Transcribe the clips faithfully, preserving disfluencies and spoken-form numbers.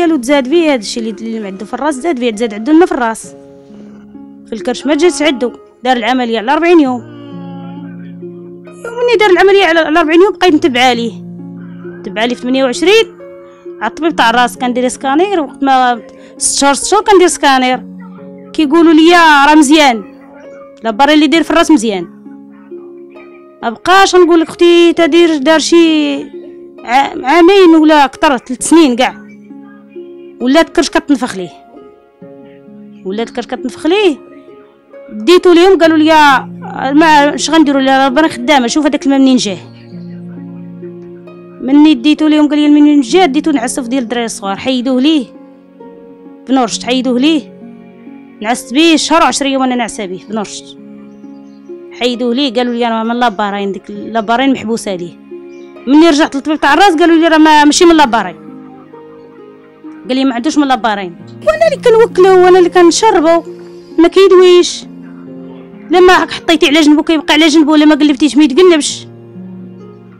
ديالو تزاد فيه هذا الشيء اللي عنده في الراس، تزاد فيه تزاد عنده لنا في الراس، في الكرش ما جاتش عنده. دار العمليه على أربعين يوم، ومني دار العمليه على أربعين يوم بقيت نتبع ليه نتبع ليه في ثمانية وعشرين على الطبيب تاع الراس كندير سكانير. وقت ما ست شهور ست شهور كندير سكانير كيقولوا لي راه مزيان، لاباري اللي داير في الراس مزيان. مابقاش نقول لك اختي تدير دار شي عامين ولا اكثر، ثلاث سنين كاع ولات الكرش كتنفخ ليه، ولات الكرش كتنفخ ليه. ديتو ليهم قالوا لي ما اش غنديروا لها، راه خدامه شوف هذاك الماء منين جاه. مني ديتو ليهم قال لي منين جاه ديتو نعسف ديال الدراري الصغار حيدوه ليه بنورشت، حيدوه ليه نعست بيه شهر وعشرة يوم وانا نعسى بيه بنرشت، حيدوه لي قالوا لي راه من لابارين، ديك لابارين محبوسه ليه. مني رجعت للطبيب تاع الراس قالوا لي راه ماشي من لابارين، قال لي ما عندوش من لابارين. وانا اللي كنوكلو وانا اللي كنشربو ما كيدويش، لما حطيتيه على جنبو كيبقى على جنبو، لما قلبتيه ما يتقلبش.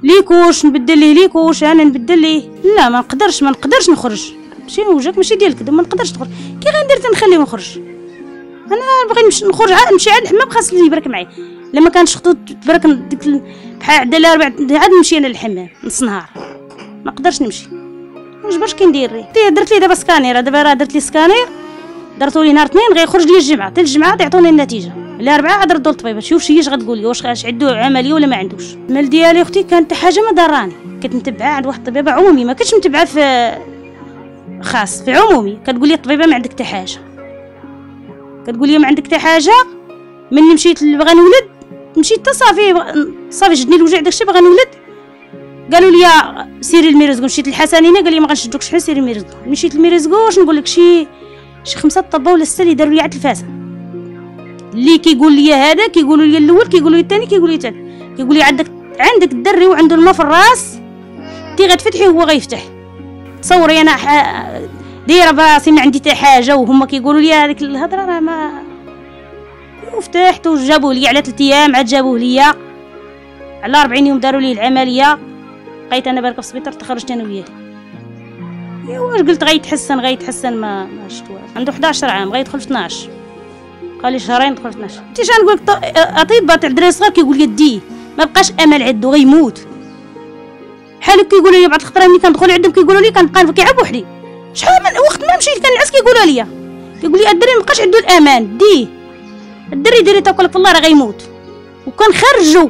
ليكوش نبدل ليه ليكوش، انا نبدل ليه لا ما نقدرش ما نقدرش نخرج، ماشي وجهك ماشي ديالك ما نقدرش نخرج. كي غندير تنخليه نخرج، انا باغي نخرج عاد نمشي عاد الحمام خاص اللي يبارك معايا. لما كانش خطوط تبارك ديك بحال عدا لا ربع عاد نمشي انا للحمام نص نهار، ما نقدرش نمشي ما نجبرش كندير ليه. درت ليه دابا سكانير، دابا راه درت ليه سكانير درتو ليه نهار اثنين غيخرج لي الجمعه، حتى الجمعه يعطوني النتيجه. على أربعة عاد ردوا للطبيب شوف شي اش غتقول لي، واش عندو عمليه ولا ما عندوش. المال ديالي اختي كان حتى حاجه ما ضراني، كنت متبعه عند واحد الطبيبه عمومي، ما كنتش متبعه في خاص في عمومي. كتقول لي الطبيبه ما عندك حتى حاجه، كتقول لي ما عندك حتى حاجه. مني مشيت بغا نولد مشيت حتى صافي صافي جدني الوجع داكشي بغا نولد، قالوا لي سيري الميرزكو. مشيت للحسنينه قال لي ما غنشدوكش شحال سيري الميرزكو. مشيت للميرزكو واش نقول لك شي شي خمسه طبه ولا سته اللي داروا لي على التلفازه، اللي كيقول لي هذا كيقولوا لي الاول كيقولوا لي الثاني كيقولوا لي الثالث، كيقول لي عندك عندك الدري وعنده الماء في الراس تي غتفتحي هو غيفتح. تصوري انا دايره براسي ما عندي حتى حاجه وهما كيقولوا لي هذيك الهضره راه ما وفتحت. وجابوه لي على ثلاث ايام عاد جابوه لي على أربعين يوم داروا لي العمليه. بقيت انا باركه في السبيطار تخرجت انا وياه. ايوا قلت غيتحسن غيتحسن ما ما شفتوش. عنده حداش عام غيدخل في اثنا عشر، قال لي شهرين يدخل في اثنا عشر. انت اش غنقول لك اطباء تاع الدراري الصغار كيقول لي ديه ما بقاش امل عنده غيموت بحال هكا. كيقولوا لي بعض الخطره ملي كندخل عندهم كيقولوا لي كنبقى كيعب وحدي شحال من وقت ما مشيت كنعس كيقولوا لي كيقول لي الدري مابقاش عنده الامان ديه الدري ديري تاكلك والله راه غيموت. وكنخرجو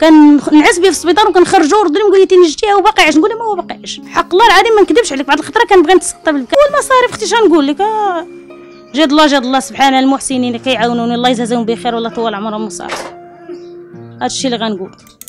كنعس بيه في السبيطار وكنخرجو ردني نقول لي تنجتيها وباقي عايش، نقول لها ما هو باقي عايش. حق الله العظيم ما نكذبش عليك بعض الخطره كنبغي نتسطى بالكا والمصاريف اختي شنقول لك. آه جد الله جد الله سبحان المحسنين اللي كيعاونوني الله يجازيهم بخير والله طول عمرهم مصاريف. هادشي اللي غنقول.